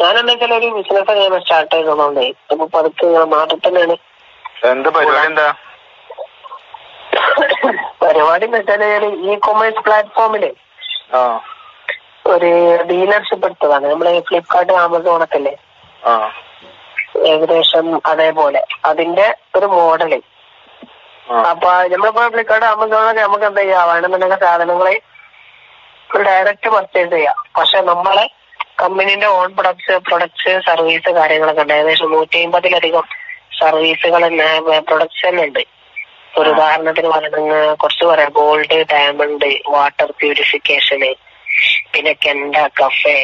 ഞാനെന്തെങ്കിലും ഒരു ബിസിനസ് ഞാൻ സ്റ്റാർട്ട് ചെയ്തോണ്ടേ അപ്പൊ പതുക്കെ മാറ്റി തന്നെയാണ്. പരിപാടി എന്ന് വെച്ചാല് ഇ കൊമേഴ്സ് പ്ലാറ്റ്ഫോമില് ഒരു ഡീലർഷിപ്പ് എടുത്തതാണ്. നമ്മള് ഫ്ലിപ്കാർട്ട് ആമസോൺ ഒക്കെ അല്ലേ, ഏകദേശം അതേപോലെ അതിന്റെ ഒരു മോഡല്. അപ്പൊ നമ്മളിപ്പോ ഫ്ലിപ്കാർട്ട് ആമസോണൊക്കെ നമുക്ക് എന്താ ചെയ്യാം, വേണമെന്നുണ്ടെങ്കിൽ സാധനങ്ങളെ ഡയറക്റ്റ് പർച്ചേസ് ചെയ്യാം. പക്ഷെ നമ്മളെ കമ്പനീന്റെ ഓൺ പ്രൊഡക്ട്സ് സർവീസ് കാര്യങ്ങളൊക്കെ ഉണ്ട്. ഏകദേശം 150-ലധികം സർവീസുകൾ പ്രൊഡക്ട്സ് തന്നെ ഉണ്ട്. ഒരു ഉദാഹരണത്തിന് പറയുന്ന കുറച്ച് പറയാം, ഗോൾഡ്, ഡയമണ്ട്, വാട്ടർ പ്യൂരിഫിക്കേഷന്, പിന്നെ കെണ്ട, കഫേ,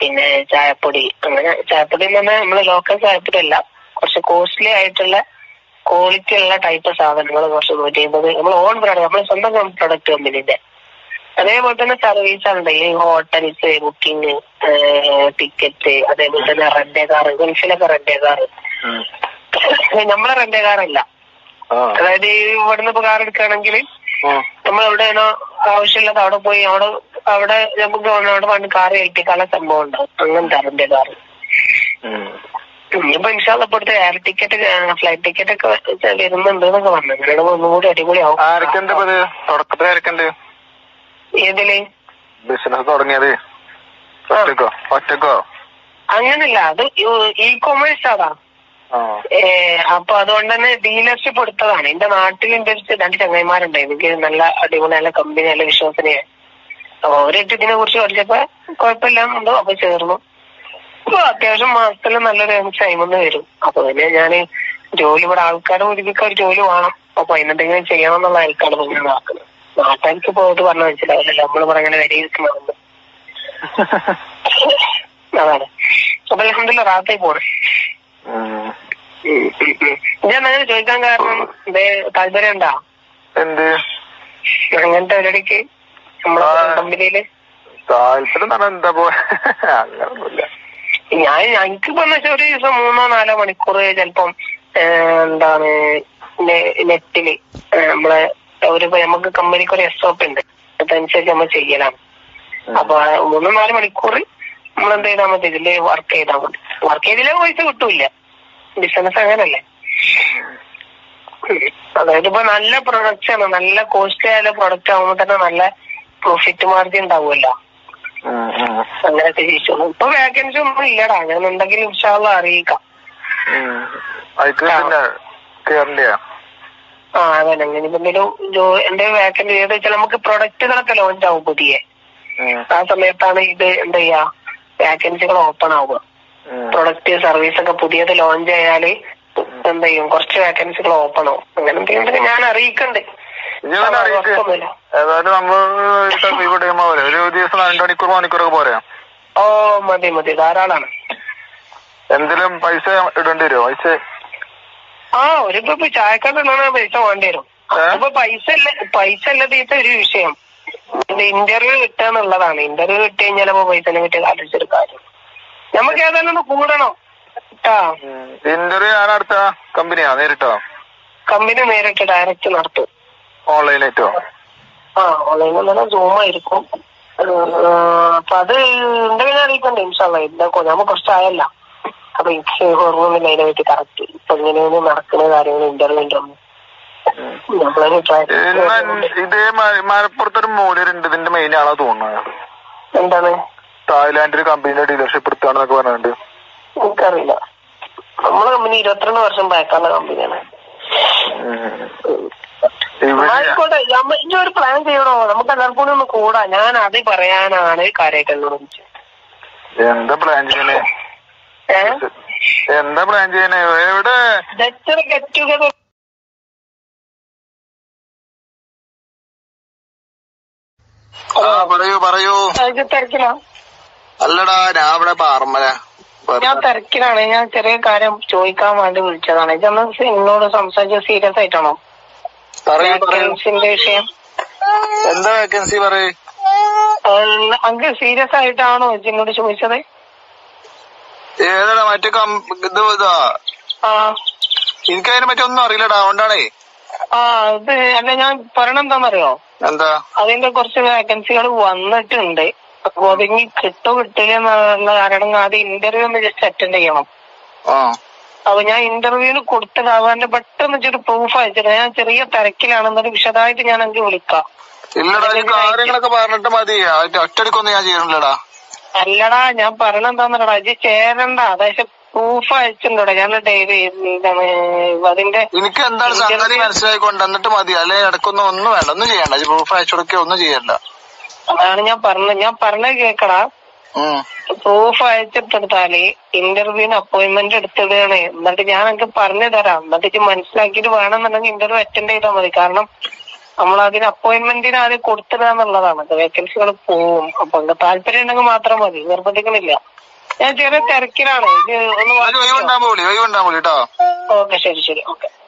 പിന്നെ ചായപ്പൊടി. അങ്ങനെ ചായപ്പൊടി എന്ന് പറഞ്ഞാൽ നമ്മള് ലോക്കൽ ചായപ്പൊടി അല്ല, കുറച്ച് കോസ്റ്റ്ലി ആയിട്ടുള്ള ക്വാളിറ്റി ഉള്ള ടൈപ്പ് സാധനങ്ങൾ കുറച്ച് 150 നമ്മൾ ഓൺ ബ്രാൻഡ്, നമ്മള് സ്വന്തം പ്രൊഡക്റ്റ് കമ്പനീന്റെ. അതേപോലെ തന്നെ സർവീസ് ഉണ്ട്, ഈ ഹോട്ടൽസ് ബുക്കിംഗ്, ടിക്കറ്റ്, അതേപോലെ തന്നെ റെന്റ് കാർ, ഗൾഫിലൊക്കെ റെന്റ് കാർ. നമ്മളെ റെന്റ് കാറല്ല, അതായത് ഇവിടുന്ന് ഇപ്പൊ കാർ എടുക്കുകയാണെങ്കിൽ നമ്മൾ എവിടെയാണോ ആവശ്യമുള്ളത് അവിടെ പോയി അവിടെ നമുക്ക് അവിടെ പണ്ട് കാർ ഏൽപ്പിക്കാനുള്ള സംഭവം ഉണ്ടാവും. അങ്ങനത്തെ റെന്റ് കാർ. ഇനിയിപ്പോ ഇൻഷാള്ള ഇപ്പോഴത്തെ എയർ ടിക്കറ്റ്, ഫ്ലൈറ്റ് ടിക്കറ്റ് ഒക്കെ വരുന്നുണ്ട് എന്നൊക്കെ പറഞ്ഞു. അങ്ങനെ ഒന്നുകൂടി അടിപൊളിയാവും. ഏതില് ബിസിനസ് തുടങ്ങിയത് ഒറ്റക്കോ? അങ്ങനല്ല, അത് ഇ കൊമേഴ്സ് ആടാ. അപ്പൊ അതുകൊണ്ട് തന്നെ ഡീലർഷിപ്പ് എടുത്തതാണ്. എന്റെ നാട്ടിൽ ഇൻട്രസ്റ്റ് രണ്ട് ചങ്ങായിമാരുണ്ട്, എനിക്ക് നല്ല അടിപൊളി നല്ല കമ്പനി, നല്ല വിശ്വസനീയം. അപ്പൊ അവരിട്ട് ഇതിനെ കുറിച്ച് പഠിച്ചപ്പോ കുഴപ്പമില്ലാന്നുണ്ടോ അപ്പൊ ചേർന്നു. അപ്പൊ അത്യാവശ്യം മാസത്തിൽ നല്ലൊരു ടൈമൊന്ന് വരും. അപ്പൊ പിന്നെ ഞാൻ ജോലി ഇവിടെ ആൾക്കാരുടെ ഒരുമിക്ക ഒരു ജോലി വേണം, അപ്പൊ അതിനെന്തെങ്കിലും ചെയ്യണം എന്നുള്ള ആൾക്കാരുടെ മുന്നിൽ നടക്കുന്നത്. നാട്ടുകാർക്ക് പോയിട്ട് പറഞ്ഞ മനസ്സിലാവില്ലല്ലോ, നമ്മള് പറഞ്ഞ വരിയിരിക്കുന്നുണ്ട്. അതാണ്. അപ്പൊ അൽഹംദുലില്ലാ റാത്തായി പോണേ. ഇതെന്താ ചോദിക്കാൻ കാരണം, താല്പര്യം ഉണ്ടാ എന്ത് അങ്ങനത്തെ പരിപാടിക്ക് നമ്മളെ കമ്പനിയില്? താല്പര്യം എന്താ പോലൊന്നുമില്ല. എനിക്കിപ്പോ ഒരു ദിവസം 3-4 മണിക്കൂർ ചെലപ്പം എന്താണ് നെറ്റില് നമ്മളെ നമുക്ക് കമ്പനിക്ക് ഒരു എസ്ഒപി ഉണ്ട്, അതനുസരിച്ച് നമ്മൾ ചെയ്യലാണ്. അപ്പൊ 3-4 മണിക്കൂർ നമ്മളെന്ത് ചെയ്താൽ മതി, ഇതില് വർക്ക് ചെയ്താൽ മതി. വർക്ക് ചെയ്തില്ല പൈസ കിട്ടൂല, ബിസിനസ് അങ്ങനല്ലേ. അതായത് ഇപ്പൊ നല്ല പ്രൊഡക്റ്റ് ആണ്, നല്ല കോസ്റ്റ്ലി ആയ പ്രൊഡക്റ്റ് ആകുമ്പോ തന്നെ നല്ല പ്രോഫിറ്റ് മാർജിൻ ഉണ്ടാവുമല്ലോ. അങ്ങനൊക്കെ ചെയ്യിച്ചോളൂ. ഇപ്പൊ വേക്കൻസി ഒന്നും ഇല്ലടാ, അങ്ങനെ ഉണ്ടെങ്കിൽ ഇൻഷാ അള്ളാ അറിയിക്കാം. ആ അതന്നെ. അങ്ങനെ എന്തെങ്കിലും എന്റെ വേക്കൻസി ഏതാ വെച്ചാൽ നമുക്ക് പ്രൊഡക്റ്റുകളൊക്കെ ലോഞ്ച് ആവും പുതിയ, ആ സമയത്താണ് ഇത് എന്താ ചെയ്യാ വേക്കൻസികൾ ഓപ്പൺ ആവുക. പ്രൊഡക്റ്റ് സർവീസ് ഒക്കെ പുതിയത് ലോഞ്ച് ആയാല് എന്താ ചെയ്യും, കുറച്ച് വേക്കൻസികൾ ഓപ്പൺ ആവും. അങ്ങനെ എന്തെങ്കിലും ഞാൻ അറിയിക്കണ്ട്. ഓ മതി മതി, ധാരാളാണ്. എന്തെങ്കിലും പൈസ ഇടേണ്ടി വരുമോ? പൈസ ഒരിപ്പോ ചായക്കാട്ടുള്ള പൈസ വേണ്ടി വരും. അപ്പൊ പൈസ അല്ല തീർച്ച ഒരു വിഷയം. ഇന്റർവ്യൂ കിട്ടുക എന്നുള്ളതാണ്. ഇന്റർവ്യൂ കിട്ടി കഴിഞ്ഞാൽ അപ്പൊ പൈസനെ പറ്റി ആലോചിച്ചൊരു കാര്യം. നമുക്ക് ഏതായാലും ഒന്ന് കൂടണോ? ഇന്റർവ്യൂ ആരാടുത്ത? കമ്പനിയാ നേരിട്ടോ? കമ്പനി നേരിട്ട് ഡയറക്റ്റ് നടത്തും. ഓൺലൈനായിട്ടോ? ആ ഓൺലൈൻ തന്നെ, സൂം ആയിരിക്കും. അപ്പൊ അത് ഉണ്ടെങ്കിൽ അറിയിക്കണ്ടേ ഇൻഷാ അള്ളാ. ഇതൊക്കെ നമുക്ക് കുറച്ചായല്ല, അപ്പൊ എനിക്ക് ഓർമ്മ അതിനെ പറ്റി കറക്റ്റ് ഇപ്പൊ ഇങ്ങനെയാണ് നടക്കുന്ന കാര്യങ്ങൾ ഇന്റർവ്യൂവിന്റെ ഒന്നും. ഇതേ മലപ്പുറത്തൊരു മൂലരുണ്ട്, ഇതിന്റെ മെയിൻ ആളാ തോന്നുന്നത്. എന്താണ് തായ്ലാൻഡിൽ കമ്പനിയുടെ ഡീലർഷിപ്പ് എടുത്താണെന്നൊക്കെ പറഞ്ഞിട്ടുണ്ട്. എനിക്കറിയില്ല, നമ്മളെ കമ്പനി 22 വർഷം പഴക്കമുള്ള കമ്പനിയാണ്. ആയിക്കോട്ടെ, ഇനി ഒരു പ്ലാൻ ചെയ്യണോ? നമുക്ക് എല്ലാവർക്കും കൂടി ഒന്ന് കൂടാ. ഞാൻ അത് പറയാനാണ് കാര്യമായിട്ടോട് വിളിച്ചത്. എന്താ പ്ലാൻ ചെയ്യണേ? എന്താ പ്ലാൻ ചെയ്യണേ? എവിടെ ഗെറ്റുഗതർ? പറയൂ പറയൂ. തിരക്കിലാ? അല്ലടാ, ഞാൻ ഇവിടെ പാർമല. ഞാൻ തിരക്കിലാണ്. ഞാൻ ചെറിയ കാര്യം ചോദിക്കാൻ വേണ്ടി വിളിച്ചതാണ്. എന്നോട് സംസാരിച്ച സീരിയസ് ആയിട്ടാണോ? വേക്കൻസിന്റെ വിഷയം എന്താ? വേക്കൻസി പറയൂ. അങ്ങ് സീരിയസ് ആയിട്ടാണോ എന്നോട് ചോദിച്ചത്? ഏതാടാ മറ്റേ ഇതാ? എനിക്കതിനെ പറ്റി ഒന്നും അറിയില്ലടാ, അതുകൊണ്ടാണേ. ഇത് അല്ല, ഞാൻ പറയണെന്താന്നറിയോ? എന്താ? അതിന്റെ കുറച്ച് വേക്കൻസികൾ വന്നിട്ടുണ്ട്. അപ്പൊ പിന്നെ കിട്ടോ കിട്ടില്ല അടങ്ങാതെ ഇന്റർവ്യൂ ഒന്ന് ജസ്റ്റ് അറ്റൻഡ് ചെയ്യണം. അപ്പൊ ഞാൻ ഇന്റർവ്യൂവിന് കൊടുത്തതാവാ എന്റെ പെട്ടെന്ന് വെച്ചൊരു പ്രൂഫ് അയച്ചിരുന്നു. ഞാൻ ചെറിയ തിരക്കിലാണെന്നത് വിശദമായിട്ട് ഞാൻ എനിക്ക് വിളിക്കാം. കാര്യങ്ങളൊക്കെ പറഞ്ഞിട്ട് മതി, ഒറ്റടിക്കൊന്നും ഞാൻ ചെയ്യണില്ലടാ. അല്ലടാ ഞാൻ പറയണെന്താന്നടാ, ഇത് ചേരണ്ട, അതായത് പ്രൂഫ് അയച്ചിട്ടുണ്ടോടാ ഞാൻ ഡെയിലി അതിന്റെ എനിക്ക് എന്താണ് സംഗതി മനസ്സിലായിക്കൊണ്ട് എന്നിട്ട് മതി. അല്ലെ ഇടക്കൊന്നും ഒന്നും വേണ്ട, ഒന്നും ചെയ്യണ്ട, പ്രൂഫ് അയച്ചു കൊടുക്കുക ഒന്നും ചെയ്യണ്ട. അതാണ് ഞാൻ പറഞ്ഞത്. ഞാൻ പറഞ്ഞ കേക്കടാ, പ്രൂഫ് അയച്ചിട്ടെടുത്താല് ഇന്റർവ്യൂവിന് അപ്പോയിന്റ്മെന്റ് എടുത്തിടുകയാണ്. എന്നിട്ട് ഞാൻ എനിക്ക് പറഞ്ഞു തരാം. എന്നിട്ട് മനസ്സിലാക്കിയിട്ട് വേണമെന്നുണ്ടെങ്കിൽ ഇന്റർവ്യൂ അറ്റൻഡ് ചെയ്താൽ മതി. കാരണം നമ്മളതിന് അപ്പോയിന്റ്മെന്റിന് ആദ്യം കൊടുത്തിടാന്നുള്ളതാണ്. വേക്കൻസികൾ പോവും. അപ്പൊ താല്പര്യം ഉണ്ടെങ്കിൽ മാത്രം മതി, നിർബന്ധിക്കണില്ല. ഞാൻ ചെറിയ തിരക്കിലാണ്. ഇത് ഒന്ന് ഓക്കെ ശരി ശരി ഓക്കെ.